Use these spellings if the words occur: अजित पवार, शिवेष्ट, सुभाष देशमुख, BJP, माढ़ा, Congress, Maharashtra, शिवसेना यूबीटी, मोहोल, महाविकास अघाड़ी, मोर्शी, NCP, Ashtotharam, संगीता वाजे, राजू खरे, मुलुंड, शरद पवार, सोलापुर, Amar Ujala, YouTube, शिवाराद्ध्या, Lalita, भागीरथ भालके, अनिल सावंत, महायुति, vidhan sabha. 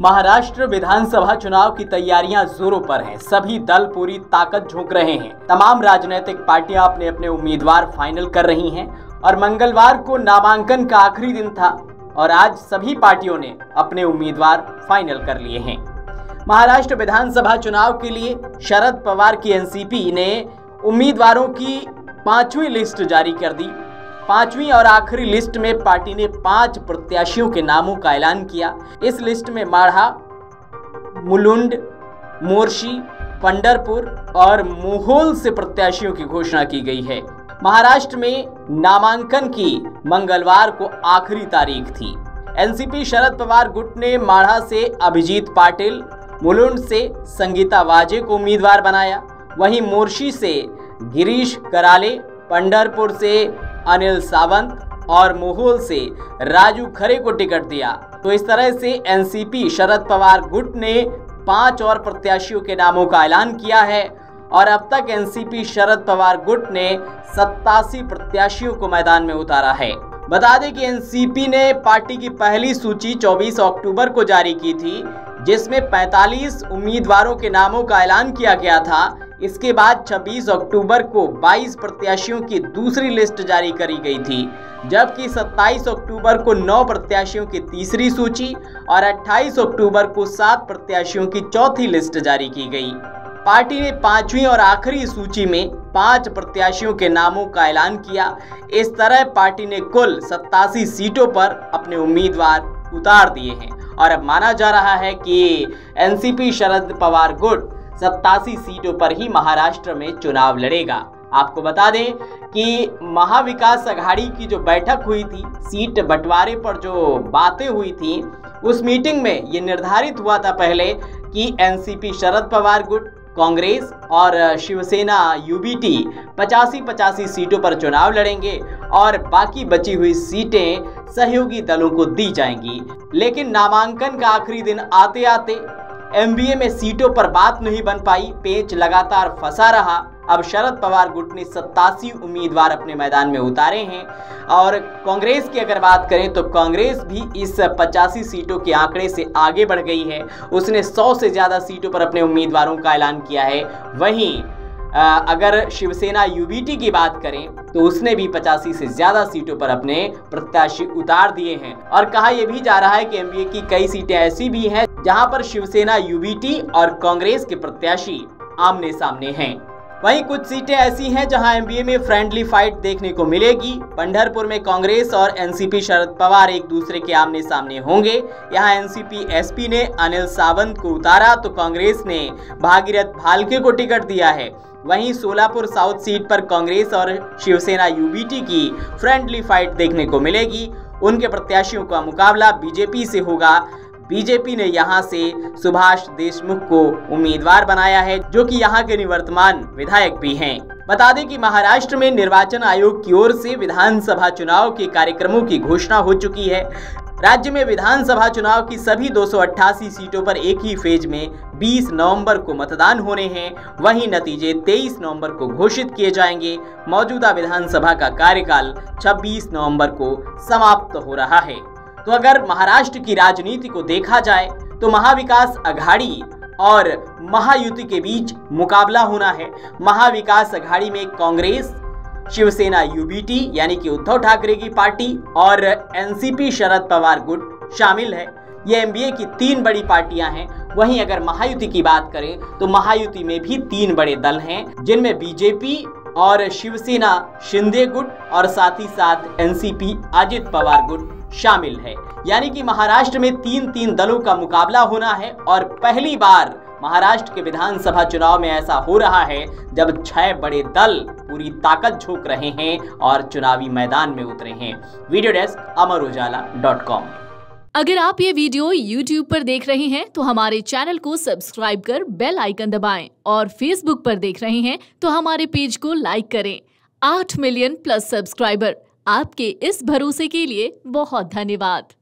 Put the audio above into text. महाराष्ट्र विधानसभा चुनाव की तैयारियां जोरों पर हैं। सभी दल पूरी ताकत झोंक रहे हैं। तमाम राजनीतिक पार्टियां अपने अपने उम्मीदवार फाइनल कर रही हैं और मंगलवार को नामांकन का आखिरी दिन था और आज सभी पार्टियों ने अपने उम्मीदवार फाइनल कर लिए हैं। महाराष्ट्र विधानसभा चुनाव के लिए शरद पवार की एनसीपी ने उम्मीदवारों की पांचवी लिस्ट जारी कर दी। पांचवी और आखिरी लिस्ट में पार्टी ने 5 प्रत्याशियों के नामों का ऐलान किया। इस लिस्ट में माढ़ा, मुलुंड, मोर्शी, पंढरपुर और मोहोल से प्रत्याशियों की घोषणा की गई है। महाराष्ट्र में नामांकन की मंगलवार को आखिरी तारीख थी। एनसीपी शरद पवार गुट ने माढ़ा से अभिजीत पाटिल, मुलुंड से संगीता वाजे को उम्मीदवार बनाया। वहीं मोर्शी से गिरीश कराले, पंढरपुर से अनिल सावंत और मोहोल से राजू खरे को टिकट दिया। तो इस तरह से एनसीपी शरद पवार गुट ने 5 और प्रत्याशियों के नामों का ऐलान किया है और अब तक एनसीपी शरद पवार गुट ने 87 प्रत्याशियों को मैदान में उतारा है। बता दें कि एनसीपी ने पार्टी की पहली सूची 24 अक्टूबर को जारी की थी, जिसमें 45 उम्मीदवारों के नामों का ऐलान किया गया था। इसके बाद 26 अक्टूबर को 22 प्रत्याशियों की दूसरी लिस्ट जारी करी गई थी, जबकि 27 अक्टूबर को 9 प्रत्याशियों की तीसरी सूची और 28 अक्टूबर को 7 प्रत्याशियों की चौथी लिस्ट जारी की गई। पार्टी ने 5वीं और आखिरी सूची में 5 प्रत्याशियों के नामों का ऐलान किया। इस तरह पार्टी ने कुल 87 सीटों पर अपने उम्मीदवार उतार दिए हैं और अब माना जा रहा है कि एनसीपी शरद पवार गुट 87 सीटों पर ही महाराष्ट्र में चुनाव लड़ेगा। आपको बता दें कि महाविकास अघाड़ी की जो बैठक हुई थी, सीट बंटवारे पर जो बातें हुई थी, उस मीटिंग में ये निर्धारित हुआ था पहले कि एनसीपी शरद पवार गुट, कांग्रेस और शिवसेना यूबीटी 85-85 सीटों पर चुनाव लड़ेंगे और बाकी बची हुई सीटें सहयोगी दलों को दी जाएंगी। लेकिन नामांकन का आखिरी दिन आते आते एमबीए में सीटों पर बात नहीं बन पाई। पेच लगातार फंसा रहा। अब शरद पवार गुट ने 87 उम्मीदवार अपने मैदान में उतारे हैं और कांग्रेस की अगर बात करें तो कांग्रेस भी इस 85 सीटों के आंकड़े से आगे बढ़ गई है। उसने 100 से ज़्यादा सीटों पर अपने उम्मीदवारों का ऐलान किया है। वहीं अगर शिवसेना यूबीटी की बात करें तो उसने भी 85 से ज़्यादा सीटों पर अपने प्रत्याशी उतार दिए हैं और कहा यह भी जा रहा है कि एमबीए की कई सीटें ऐसी भी हैं जहां पर शिवसेना यूबीटी और कांग्रेस के प्रत्याशी आमने सामने हैं। वहीं कुछ सीटें ऐसी हैं जहां एमबीए में फ्रेंडली फाइट देखने को मिलेगी। पंढरपुर में कांग्रेस और एनसीपी शरद पवार एक दूसरे के आमने सामने होंगे। यहां एनसीपी एसपी ने अनिल सावंत को उतारा तो कांग्रेस ने भागीरथ भालके को टिकट दिया है। वहीं सोलापुर साउथ सीट पर कांग्रेस और शिवसेना यूबीटी की फ्रेंडली फाइट देखने को मिलेगी। उनके प्रत्याशियों का मुकाबला बीजेपी से होगा। बीजेपी ने यहां से सुभाष देशमुख को उम्मीदवार बनाया है, जो कि यहां के निवर्तमान विधायक भी हैं। बता दें कि महाराष्ट्र में निर्वाचन आयोग की ओर से विधानसभा चुनाव के कार्यक्रमों की घोषणा हो चुकी है। राज्य में विधानसभा चुनाव की सभी 288 सीटों पर एक ही फेज में 20 नवंबर को मतदान होने हैं। वहीं नतीजे 23 नवंबर को घोषित किए जाएंगे। मौजूदा विधानसभा का कार्यकाल 26 नवंबर को समाप्त हो रहा है। तो अगर महाराष्ट्र की राजनीति को देखा जाए तो महाविकास अघाड़ी और महायुति के बीच मुकाबला होना है। महाविकास अघाड़ी में कांग्रेस, शिवसेना यूबीटी यानी कि उद्धव ठाकरे की पार्टी और एनसीपी शरद पवार गुट शामिल है। ये एमबीए की 3 बड़ी पार्टियां हैं। वहीं अगर महायुति की बात करें तो महायुति में भी 3 बड़े दल हैं, जिनमें बीजेपी और शिवसेना शिंदे गुट और साथ ही साथ एनसीपी अजित पवार गुट शामिल है। यानी कि महाराष्ट्र में 3-3 दलों का मुकाबला होना है और पहली बार महाराष्ट्र के विधानसभा चुनाव में ऐसा हो रहा है जब 6 बड़े दल पूरी ताकत झोंक रहे हैं और चुनावी मैदान में उतरे हैं। Video desk amarujala.com। अगर आप ये वीडियो YouTube पर देख रहे हैं तो हमारे चैनल को सब्सक्राइब कर बेल आइकन दबाएं और Facebook पर देख रहे हैं तो हमारे पेज को लाइक करें। 8 मिलियन+ सब्सक्राइबर, आपके इस भरोसे के लिए बहुत धन्यवाद।